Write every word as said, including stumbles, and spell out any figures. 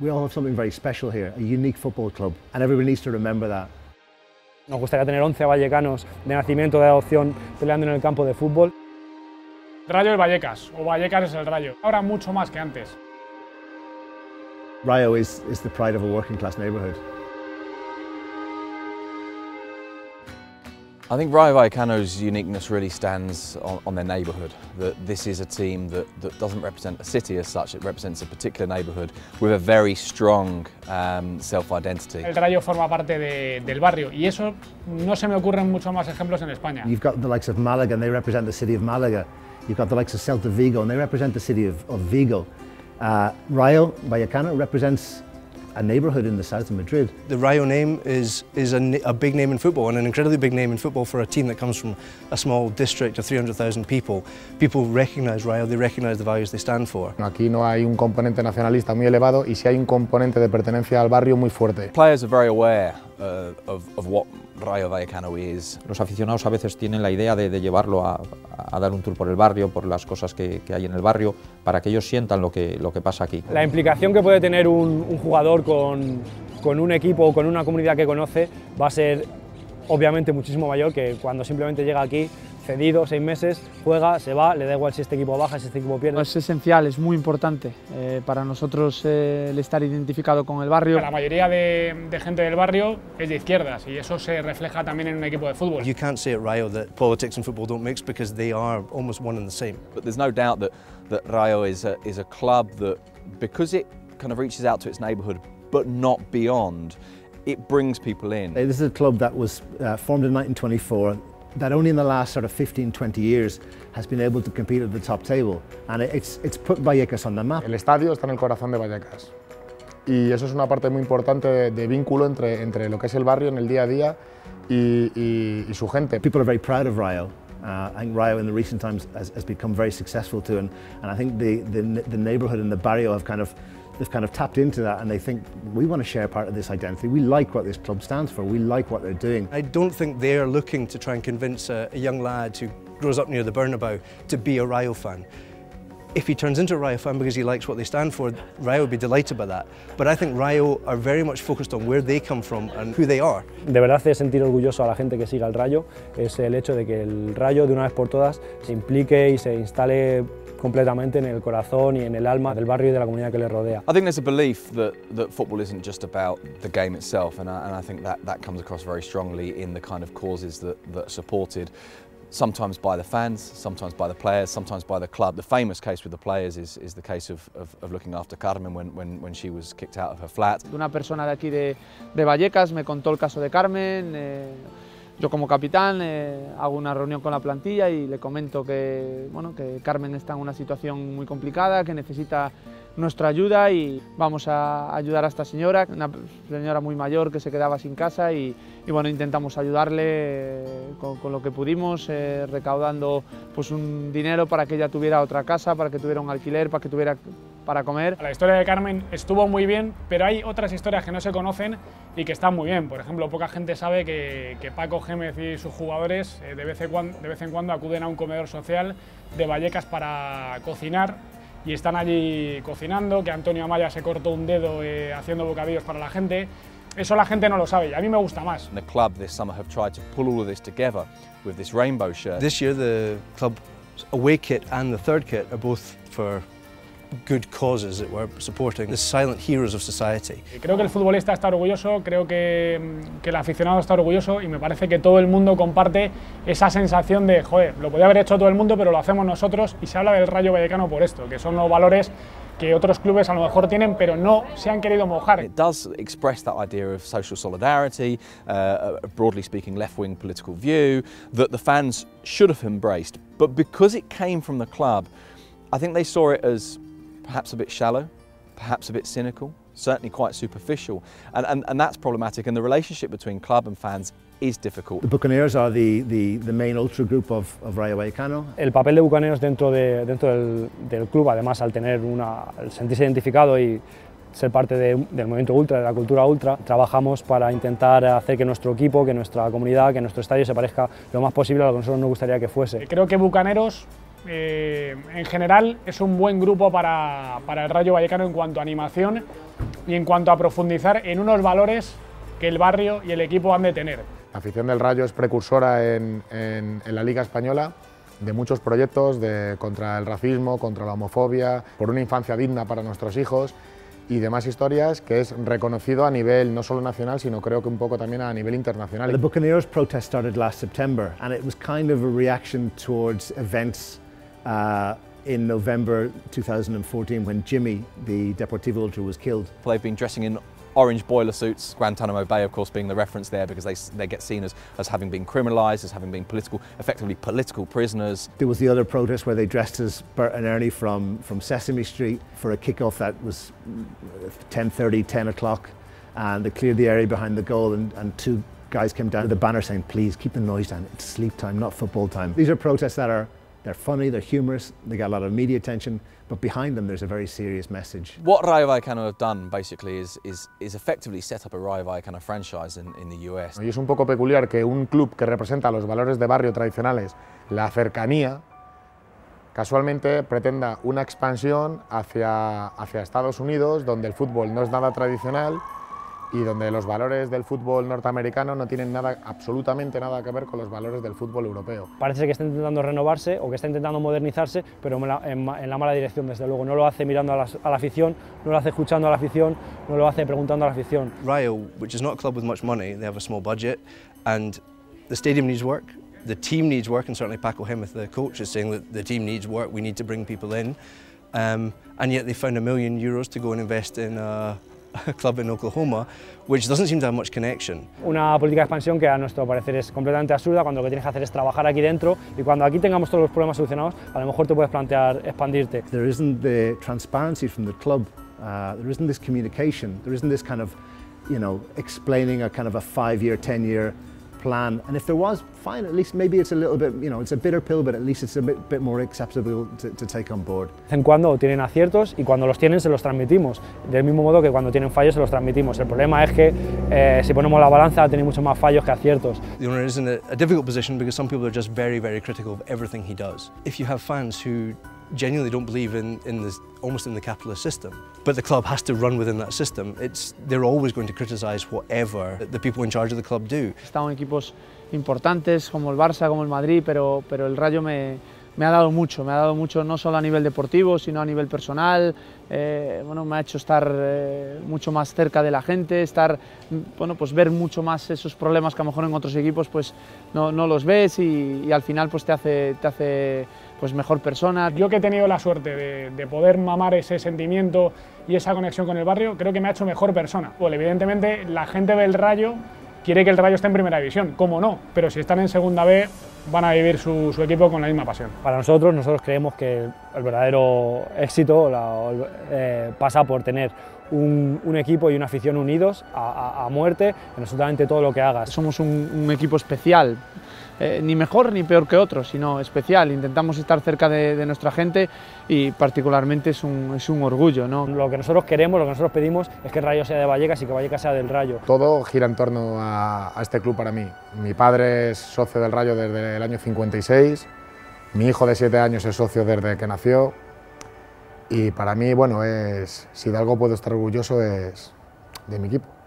We all have something very special here, a unique football club, and everybody needs to remember that. Nos gustaría tener once vallecanos de nacimiento, de adopción, peleando en el campo de fútbol. Rayo es Vallecas, o Vallecas es el Rayo. Ahora mucho más que antes. Rayo is, is the pride of a working class neighborhood. I think Rayo Vallecano's uniqueness really stands on, on their neighbourhood, that this is a team that, that doesn't represent a city as such, it represents a particular neighbourhood with a very strong um, self-identity. El Rayo forma parte de, del barrio, y eso no se me ocurren muchos más ejemplos en España. You've got the likes of Malaga, and they represent the city of Malaga. You've got the likes of Celta Vigo, and they represent the city of, of Vigo. Uh, Rayo Vallecano represents a neighborhood in the south of Madrid. The Rayo name is, is a, a big name in football, and an incredibly big name in football for a team that comes from a small district of three hundred thousand people. People recognize Rayo, they recognize the values they stand for. Aquí no hay un componente nacionalista muy elevado, y sí hay un componente de pertenencia al barrio muy fuerte. Players are very aware uh, of, of what Rayo Vallecano is. Los aficionados a veces tienen la idea de, de llevarlo a, a dar un tour por el barrio, por las cosas que, que hay en el barrio, para que ellos sientan lo que, lo que pasa aquí. La implicación que puede tener un, un jugador con, con un equipo o con una comunidad que conoce va a ser obviamente muchísimo mayor que cuando simplemente llega aquí cedido, seis meses, juega, se va, le da igual si este equipo baja, si este equipo pierde. Es esencial, es muy importante eh, para nosotros eh, el estar identificado con el barrio. La mayoría de, de gente del barrio es de izquierdas, y eso se refleja también en un equipo de fútbol. You can't say at Rayo that politics and football don't mix, because they are almost one and the same. But there's no doubt that, that Rayo is a, is a club that, because it kind of reaches out to its neighbourhood, but not beyond, it brings people in. This is a club that was uh, formed in nineteen twenty-four. That only in the last sort of fifteen, twenty years has been able to compete at the top table, and it's, it's put Vallecas on the map. El estadio está en el corazón de Vallecas, y eso es una parte muy importante de, de vínculo entre, entre lo que es el barrio en el día a día y, y, y su gente. People are very proud of Rayo. Uh, I think Rayo in the recent times has, has become very successful too, and, and I think the, the, the neighborhood and the barrio have kind of they've kind of tapped into that, and they think, we want to share part of this identity, we like what this club stands for, we like what they're doing. I don't think they're looking to try and convince a, a young lad who grows up near the Bernabeu to be a Rayo fan. If he turns into a Rayo fan because he likes what they stand for, Rayo would be delighted by that. But I think Rayo are very much focused on where they come from and who they are. De verdad hace sentir orgulloso a la gente que siga al Rayo es el hecho de que el Rayo de una vez por todas se implique y se instale completamente en el corazón y en el alma del barrio y de la comunidad que le rodea. I think there's a belief that that football isn't just about the game itself, and I, and I think that that comes across very strongly in the kind of causes that that are supported. Sometimes by the fans, sometimes by the players, sometimes by the club. The famous case with the players is, is the case of, of, of looking after Carmen when, when, when she was kicked out of her flat. Una persona de aquí de, de Vallecas me contó el caso de Carmen. Eh, yo como capitán eh, hago una reunión con la plantilla y le comento que, bueno, que Carmen está en una situación muy complicada, que necesita nuestra ayuda y vamos a ayudar a esta señora, una señora muy mayor que se quedaba sin casa, y, y bueno, intentamos ayudarle con, con lo que pudimos, eh, recaudando pues un dinero para que ella tuviera otra casa, para que tuviera un alquiler, para que tuviera para comer. La historia de Carmen estuvo muy bien, pero hay otras historias que no se conocen y que están muy bien. Por ejemplo, poca gente sabe que, que Paco Jémez y sus jugadores eh, de, vez en cuando, de vez en cuando acuden a un comedor social de Vallecas para cocinar, y están allí cocinando, que Antonio Amaya se cortó un dedo eh, haciendo bocadillos para la gente. Eso la gente no lo sabe, y a mí me gusta más. The club this summer have tried to pull all of this together with this rainbow shirt. This year the club's away kit and the third kit are both for good causes that we're supporting, the silent heroes of society. Creo que el futbolista está orgulloso, creo que, que el aficionado está orgulloso, y me parece que todo el mundo comparte esa sensación de, joder, lo podía haber hecho todo el mundo, pero lo hacemos nosotros, y se habla del Rayo Vallecano por esto, que son los valores que otros clubes a lo mejor tienen, pero no se han querido mojar. It does express that idea of social solidarity, uh, broadly speaking, left-wing political view, that the fans should have embraced, but because it came from the club, I think they saw it as perhaps a bit shallow, perhaps a bit cynical, certainly quite superficial, and, and, and that's problematic, and the relationship between club and fans is difficult. The Bucaneros are the, the, the main ultra group of, of Rayo Vallecano. El papel de Bucaneros dentro, de, dentro del, del club, además al, tener una, al sentirse identificado y ser parte de, del movimiento ultra, de la cultura ultra, trabajamos para intentar hacer que nuestro equipo, que nuestra comunidad, que nuestro estadio se parezca lo más posible a lo que nosotros nos gustaría que fuese. Creo que Bucaneros Eh, en general es un buen grupo para, para el Rayo Vallecano en cuanto a animación y en cuanto a profundizar en unos valores que el barrio y el equipo han de tener. La afición del Rayo es precursora en, en, en la Liga Española de muchos proyectos de, contra el racismo, contra la homofobia, por una infancia digna para nuestros hijos y demás historias, que es reconocido a nivel no solo nacional, sino creo que un poco también a nivel internacional. The Bucaneros protest started last September and it was kind of a reaction towards events uh, in November two thousand fourteen when Jimmy, the Deportivo Ultra, was killed. They've been dressing in orange boiler suits, Guantanamo Bay of course being the reference there, because they, they get seen as, as having been criminalised, as having been political, effectively political prisoners. There was the other protest where they dressed as Bert and Ernie from, from Sesame Street for a kick-off that was ten thirty, ten o'clock, and they cleared the area behind the goal and, and two guys came down with a banner saying, please keep the noise down, it's sleep time, not football time. These are protests that are they're funny, they're humorous, they got a lot of media attention, but behind them there's a very serious message. What Rayo Vallecano have done basically is, is, is effectively set up a Rayo Vallecano franchise in, in the U S. Y es un poco peculiar que un club que representa los valores de barrio tradicionales, la cercanía, casualmente pretenda una expansión hacia, hacia Estados Unidos, donde el fútbol no es nada tradicional y donde los valores del fútbol norteamericano no tienen nada, absolutamente nada que ver con los valores del fútbol europeo. Parece que está intentando renovarse o que está intentando modernizarse, pero en la, en, en la mala dirección, desde luego. No lo hace mirando a la, a la afición, no lo hace escuchando a la afición, no lo hace preguntando a la afición. Rayo, which is not a club with much money, they have a small budget, and the stadium needs work, the team needs work, and certainly Paco Jémez, the coach, is saying that the team needs work, we need to bring people in, um, and yet they found a million euros to go and invest in a club in Oklahoma, which doesn't seem to have much connection. Una política de expansión que a nuestro parecer es completamente absurda, cuando lo que tienes que hacer es trabajar aquí dentro, y cuando aquí tengamos todos los problemas solucionados, a lo mejor te puedes plantear expandirte. There isn't the transparency from the club. Uh, there isn't this communication. There isn't this kind of, you know, explaining a kind of a five-year, ten-year plan. And if there was, fine. At least maybe it's a little bit, you know, it's a bitter pill, but at least it's a bit, bit more acceptable to, to take on board. De vez en cuando tienen aciertos y cuando los tienen se los transmitimos. Del mismo modo que cuando tienen fallos se los transmitimos. El problema es que eh, si ponemos la balanza tiene muchos más fallos que aciertos. The owner is in a, a difficult position because some people are just very, very critical of everything he does. If you have fans who genuinely don't believe in, in this, almost in the capitalist system, but the club has to run within that system. It's, they're always going to criticise whatever the people in charge of the club do. He estado en equipos importantes como el Barça, como el Madrid, pero, pero el Rayo me, me ha dado mucho, me ha dado mucho no solo a nivel deportivo, sino a nivel personal. Eh, bueno, me ha hecho estar eh, mucho más cerca de la gente, estar, bueno, pues ver mucho más esos problemas que a lo mejor en otros equipos pues no, no los ves y, y al final pues te hace, te hace pues mejor persona. Yo que he tenido la suerte de, de poder mamar ese sentimiento y esa conexión con el barrio, creo que me ha hecho mejor persona. Bueno, evidentemente la gente del Rayo quiere que el Rayo esté en Primera División, cómo no, pero si están en Segunda B van a vivir su, su equipo con la misma pasión. Para nosotros, nosotros creemos que el verdadero éxito la, eh, pasa por tener un, un equipo y una afición unidos a, a, a muerte en absolutamente todo lo que hagas. Somos un, un equipo especial. Eh, ni mejor ni peor que otros, sino especial. Intentamos estar cerca de, de nuestra gente y particularmente es un, es un orgullo, ¿no? Lo que nosotros queremos, lo que nosotros pedimos es que el Rayo sea de Vallecas y que Vallecas sea del Rayo. Todo gira en torno a, a este club para mí. Mi padre es socio del Rayo desde el año cincuenta y seis, mi hijo de siete años es socio desde que nació y para mí, bueno, es, si de algo puedo estar orgulloso es de mi equipo.